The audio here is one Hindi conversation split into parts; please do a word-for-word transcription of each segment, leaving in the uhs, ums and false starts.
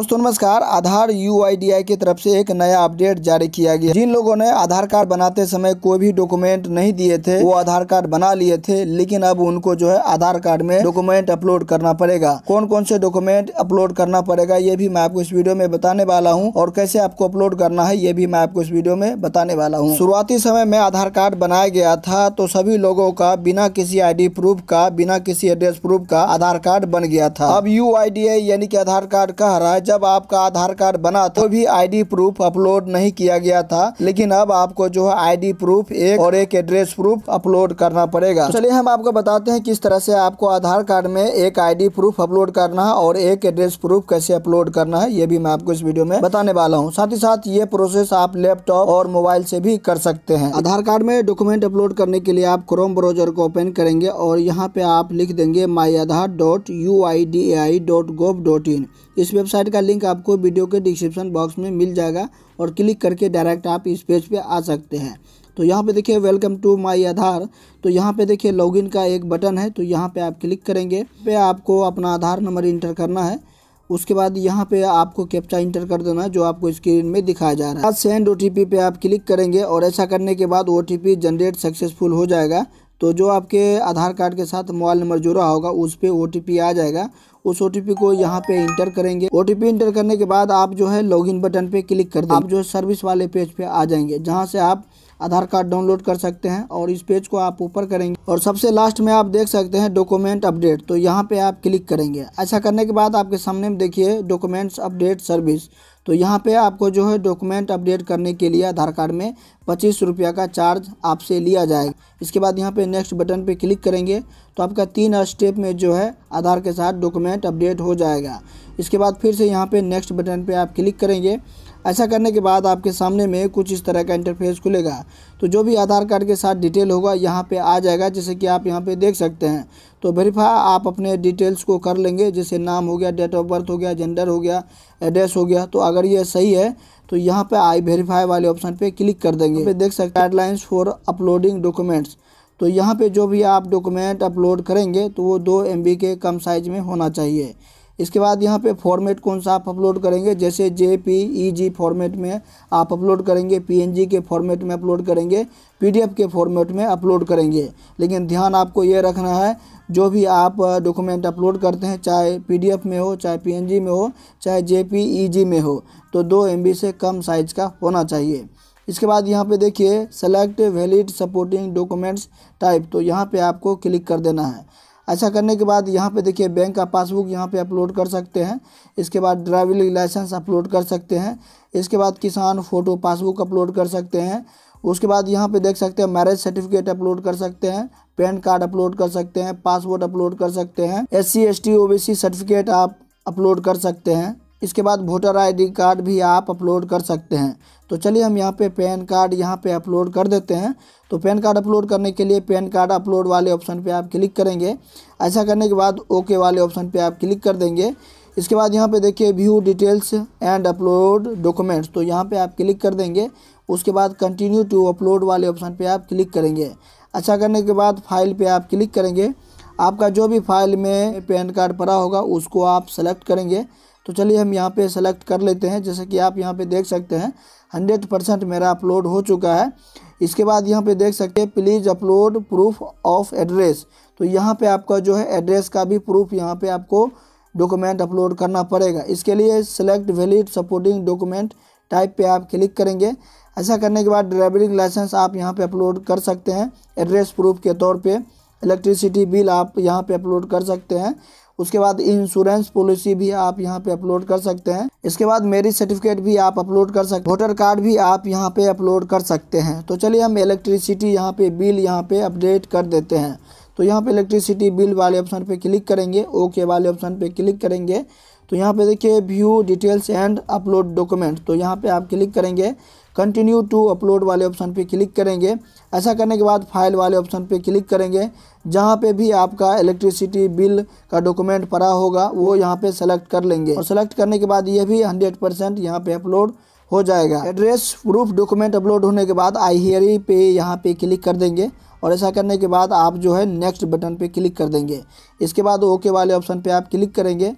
दोस्तों नमस्कार, आधार यू आई डी आई की तरफ से एक नया अपडेट जारी किया गया। जिन लोगों ने आधार कार्ड बनाते समय कोई भी डॉक्यूमेंट नहीं दिए थे वो आधार कार्ड बना लिए थे, लेकिन अब उनको जो है आधार कार्ड में डॉक्यूमेंट अपलोड करना पड़ेगा। कौन कौन से डॉक्यूमेंट अपलोड करना पड़ेगा ये भी मैं आपको इस वीडियो में बताने वाला हूँ, और कैसे आपको अपलोड करना है ये भी मैं आपको इस वीडियो में बताने वाला हूँ। शुरुआती समय में आधार कार्ड बनाया गया था तो सभी लोगों का बिना किसी आई डी प्रूफ का, बिना किसी एड्रेस प्रूफ का आधार कार्ड बन गया था। अब यू आई डी आई यानी कि आधार कार्ड कह रहा है जब आपका आधार कार्ड बना तो भी आईडी प्रूफ अपलोड नहीं किया गया था, लेकिन अब आपको जो है आईडी प्रूफ एक और एक एड्रेस प्रूफ अपलोड करना पड़ेगा। तो चलिए हम आपको बताते हैं किस तरह से आपको आधार कार्ड में एक आईडी प्रूफ अपलोड करना है और एक एड्रेस प्रूफ कैसे अपलोड करना है ये भी मैं आपको इस वीडियो में बताने वाला हूँ। साथ ही साथ ये प्रोसेस आप लैपटॉप और मोबाइल से भी कर सकते हैं। आधार कार्ड में डॉक्यूमेंट अपलोड करने के लिए आप क्रोम ब्राउजर को ओपन करेंगे और यहाँ पे आप लिख देंगे माईआधार dot U I D I dot gov dot in. इस वेबसाइट का लिंक आपको वीडियो के डिस्क्रिप्शन बॉक्स में मिल जाएगा और क्लिक करके डायरेक्ट आप इस पेज पे आ सकते हैं। तो यहाँ पे देखिए वेलकम टू माई आधार, तो यहाँ पे देखिए लॉगिन का एक बटन है, तो यहाँ पे आप क्लिक करेंगे पे आपको अपना आधार नंबर इंटर करना है। उसके बाद यहाँ पे आपको कैप्चा इंटर कर देना है जो आपको स्क्रीन में दिखाया जा रहा है। सेंड ओ टी पी पे आप क्लिक करेंगे और ऐसा करने के बाद O T P generate successful हो जाएगा। तो जो आपके आधार कार्ड के साथ मोबाइल नंबर जुड़ा होगा उस पर ओ टी पी आ जाएगा। उस ओ टी पी को यहाँ पे इंटर करेंगे। ओ टी पी इंटर करने के बाद आप जो है लॉगिन बटन पे क्लिक कर दें। आप जो है सर्विस वाले पेज पे आ जाएंगे जहाँ से आप आधार कार्ड डाउनलोड कर सकते हैं, और इस पेज को आप ऊपर करेंगे और सबसे लास्ट में आप देख सकते हैं डॉक्यूमेंट अपडेट, तो यहाँ पे आप क्लिक करेंगे। ऐसा करने के बाद आपके सामने में देखिए डॉक्यूमेंट्स अपडेट सर्विस, तो यहाँ पे आपको जो है डॉक्यूमेंट अपडेट करने के लिए आधार कार्ड में पच्चीस रुपया का चार्ज आपसे लिया जाएगा। इसके बाद यहाँ पे नेक्स्ट बटन पे क्लिक करेंगे तो आपका तीन स्टेप में जो है आधार के साथ डॉक्यूमेंट अपडेट हो जाएगा। इसके बाद फिर से यहाँ पे नेक्स्ट बटन पे आप क्लिक करेंगे। ऐसा करने के बाद आपके सामने में कुछ इस तरह का इंटरफेस खुलेगा, तो जो भी आधार कार्ड के साथ डिटेल होगा यहाँ पे आ जाएगा, जैसे कि आप यहाँ पे देख सकते हैं। तो वेरीफाई आप अपने डिटेल्स को कर लेंगे, जैसे नाम हो गया, डेट ऑफ बर्थ हो गया, जेंडर हो गया, एड्रेस हो गया। तो अगर ये सही है तो यहाँ पे आई वेरीफाई वाले ऑप्शन पे क्लिक कर देंगे। पे देख सकते हैं गाइडलाइंस फॉर अपलोडिंग डॉक्यूमेंट्स, तो यहाँ पे जो भी आप डॉक्यूमेंट अपलोड करेंगे तो वो दो एम बी के कम साइज में होना चाहिए। इसके बाद यहाँ पे फॉर्मेट कौन सा आप अपलोड करेंगे, जैसे जे पी ई जी फॉर्मेट में आप अपलोड करेंगे, पीएनजी के फॉर्मेट में अपलोड करेंगे, पीडीएफ के फॉर्मेट में अपलोड करेंगे। लेकिन ध्यान आपको ये रखना है जो भी आप डॉक्यूमेंट अपलोड करते हैं, चाहे पीडीएफ में हो, चाहे पीएनजी में हो, चाहे जे पी ई जी में हो, तो दो एम बी से कम साइज का होना चाहिए। इसके बाद यहाँ पे देखिए select valid supporting documents type, तो यहाँ पर आपको क्लिक कर देना है। ऐसा करने के बाद यहाँ पे देखिए बैंक का पासबुक यहाँ पे अपलोड कर सकते हैं। इसके बाद ड्राइविंग लाइसेंस अपलोड कर सकते हैं। इसके बाद किसान फ़ोटो पासबुक अपलोड कर सकते हैं। उसके बाद यहाँ पे देख सकते हैं मैरिज सर्टिफिकेट अपलोड कर सकते हैं, पैन कार्ड अपलोड कर सकते हैं, पासपोर्ट अपलोड कर सकते हैं, S C S T O B C certificate आप अपलोड कर सकते हैं। इसके बाद वोटर आईडी कार्ड भी आप अपलोड कर सकते हैं। तो चलिए हम यहाँ पे पैन कार्ड यहाँ पे अपलोड कर देते हैं। तो पैन कार्ड अपलोड करने के लिए पैन कार्ड अपलोड वाले ऑप्शन पे आप क्लिक करेंगे। ऐसा करने के बाद ओके वाले ऑप्शन पे आप क्लिक कर देंगे। इसके बाद यहाँ पे देखिए view details and upload documents, तो यहाँ पे आप क्लिक कर देंगे। उसके बाद कंटिन्यू टू अपलोड वाले ऑप्शन पर आप क्लिक करेंगे। ऐसा करने के बाद फाइल पर आप क्लिक करेंगे। आपका जो भी फाइल में पैन कार्ड पड़ा होगा उसको आप सेलेक्ट करेंगे। तो चलिए हम यहाँ पे सेलेक्ट कर लेते हैं। जैसे कि आप यहाँ पे देख सकते हैं हंड्रेड परसेंट मेरा अपलोड हो चुका है। इसके बाद यहाँ पे देख सकते हैं please upload proof of address, तो यहाँ पे आपका जो है एड्रेस का भी प्रूफ यहाँ पे आपको डॉक्यूमेंट अपलोड करना पड़ेगा। इसके लिए select valid supporting document type पे आप क्लिक करेंगे। ऐसा करने के बाद ड्राइविंग लाइसेंस आप यहाँ पर अपलोड कर सकते हैं एड्रेस प्रूफ के तौर पर। इलेक्ट्रिसिटी बिल आप यहाँ पर अपलोड कर सकते हैं। उसके बाद इंश्योरेंस पॉलिसी भी आप यहाँ पे अपलोड कर सकते हैं। इसके बाद मैरिज सर्टिफिकेट भी आप अपलोड कर सकते हैं। वोटर कार्ड भी आप यहाँ पे अपलोड कर सकते हैं। तो चलिए हम इलेक्ट्रिसिटी यहाँ पे बिल यहाँ पे अपडेट कर देते हैं। तो यहाँ पे इलेक्ट्रिसिटी बिल वाले ऑप्शन पे क्लिक करेंगे, ओके वाले ऑप्शन पे क्लिक करेंगे। तो यहाँ पे देखिए view details and upload document, तो यहाँ पे आप क्लिक करेंगे। कंटिन्यू टू अपलोड वाले ऑप्शन पे क्लिक करेंगे। ऐसा करने के बाद फाइल वाले ऑप्शन पे क्लिक करेंगे। जहाँ पे भी आपका इलेक्ट्रिसिटी बिल का डॉक्यूमेंट पड़ा होगा वो यहाँ पे सेलेक्ट कर लेंगे, और सेलेक्ट करने के बाद ये भी हंड्रेड परसेंट यहाँ पे अपलोड हो जाएगा। एड्रेस प्रूफ डॉक्यूमेंट अपलोड होने के बाद आई हियर पे यहाँ पे क्लिक कर देंगे, और ऐसा करने के बाद आप जो है नेक्स्ट बटन पे क्लिक कर देंगे। इसके बाद ओके वाले ऑप्शन पे आप क्लिक करेंगे।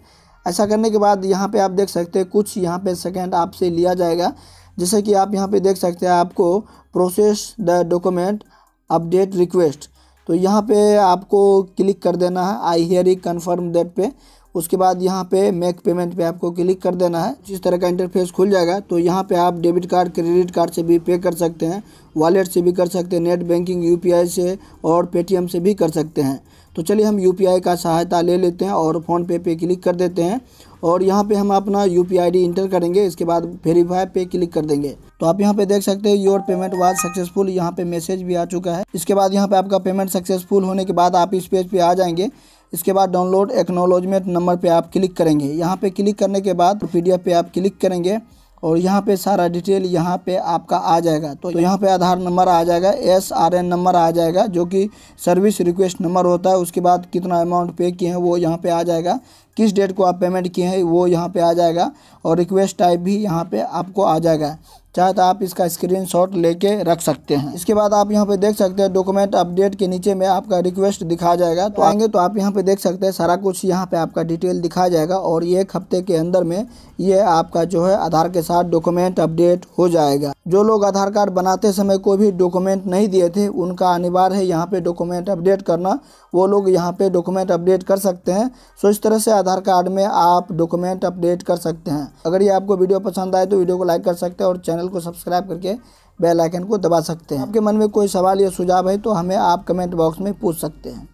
ऐसा करने के बाद यहाँ पे आप देख सकते हैं कुछ यहाँ पे सेकेंड आपसे लिया जाएगा, जैसे कि आप यहाँ पे देख सकते हैं आपको process the document update request, तो यहाँ पे आपको क्लिक कर देना है I hear it confirm date पे। उसके बाद यहाँ पे मेक पेमेंट पे आपको क्लिक कर देना है। जिस तरह का इंटरफेस खुल जाएगा, तो यहाँ पे आप डेबिट कार्ड क्रेडिट कार्ड से भी पे कर सकते हैं, वॉलेट से भी कर सकते हैं, नेट बैंकिंग यूपीआई से और पेटीएम से भी कर सकते हैं। तो चलिए हम यूपीआई का सहायता ले लेते हैं और फ़ोन पे पे क्लिक कर देते हैं और यहाँ पे हम अपना यूपीआई आईडी इंटर करेंगे। इसके बाद वेरीफाई पे क्लिक कर देंगे। तो आप यहाँ पे देख सकते हैं योर पेमेंट वाज सक्सेसफुल, यहाँ पे मैसेज भी आ चुका है। इसके बाद यहाँ पे आपका पेमेंट सक्सेसफुल होने के बाद आप इस पेज पे आ जाएंगे। इसके बाद डाउनलोड एक्नॉलेजमेंट नंबर पे आप क्लिक करेंगे। यहाँ पे क्लिक करने के बाद पीडीएफ पे आप क्लिक करेंगे और यहाँ पे सारा डिटेल यहाँ पे आपका आ जाएगा। तो यहाँ पे आधार नंबर आ जाएगा, एस आर एन नंबर आ जाएगा जो कि सर्विस रिक्वेस्ट नंबर होता है। उसके बाद कितना अमाउंट पे किए हैं वो यहाँ पे आ जाएगा, किस डेट को आप पेमेंट किए हैं वो यहाँ पे आ जाएगा और रिक्वेस्ट टाइप भी यहाँ पे आपको आ जाएगा। चाहे तो आप इसका स्क्रीनशॉट लेके रख सकते हैं। इसके बाद आप यहाँ पे देख सकते हैं डॉक्यूमेंट अपडेट के नीचे में आपका रिक्वेस्ट दिखा जाएगा। तो आएंगे तो आप यहाँ पे देख सकते हैं सारा कुछ यहाँ पे आपका डिटेल दिखा जाएगा और ये एक हफ्ते के अंदर में ये आपका जो है आधार के साथ डॉक्यूमेंट अपडेट हो जाएगा। जो लोग आधार कार्ड बनाते समय कोई भी डॉक्यूमेंट नहीं दिए थे उनका अनिवार्य है यहाँ पे डॉक्यूमेंट अपडेट करना, वो लोग यहाँ पे डॉक्यूमेंट अपडेट कर सकते हैं। सो इस तरह से आधार कार्ड में आप डॉक्यूमेंट अपडेट कर सकते हैं। अगर ये आपको वीडियो पसंद आए तो वीडियो को लाइक कर सकते हैं और चैनल को सब्सक्राइब करके बेल आइकन को दबा सकते हैं। आपके मन में कोई सवाल या सुझाव है तो हमें आप कमेंट बॉक्स में पूछ सकते हैं।